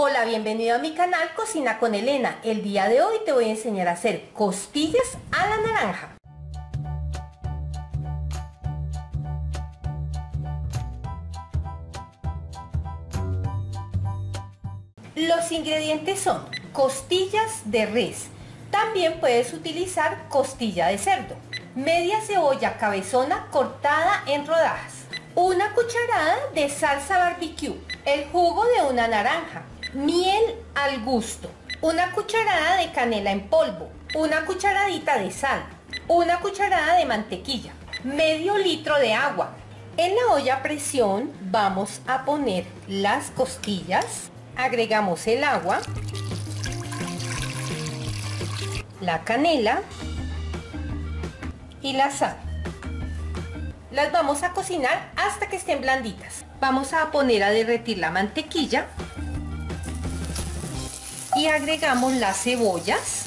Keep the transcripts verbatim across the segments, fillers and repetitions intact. Hola, bienvenido a mi canal Cocina con Elena. El día de hoy te voy a enseñar a hacer costillas a la naranja. Los ingredientes son costillas de res. También puedes utilizar costilla de cerdo. Media cebolla cabezona cortada en rodajas. Una cucharada de salsa barbecue. El jugo de una naranja. Miel al gusto, una cucharada de canela en polvo, una cucharadita de sal, una cucharada de mantequilla, medio litro de agua. En la olla a presión vamos a poner las costillas, agregamos el agua, la canela y la sal. Las vamos a cocinar hasta que estén blanditas. Vamos a poner a derretir la mantequilla. Y agregamos las cebollas.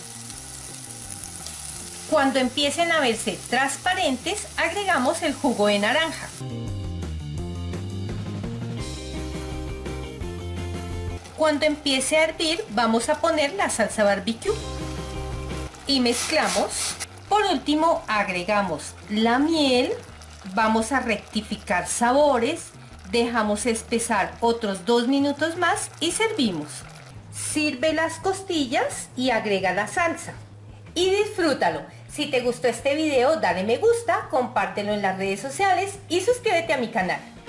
Cuando empiecen a verse transparentes, agregamos el jugo de naranja. Cuando empiece a hervir, vamos a poner la salsa barbecue y mezclamos. Por último, agregamos la miel, vamos a rectificar sabores, dejamos espesar otros dos minutos más y servimos. Sirve las costillas y agrega la salsa. Y disfrútalo. Si te gustó este video, dale me gusta, compártelo en las redes sociales y suscríbete a mi canal.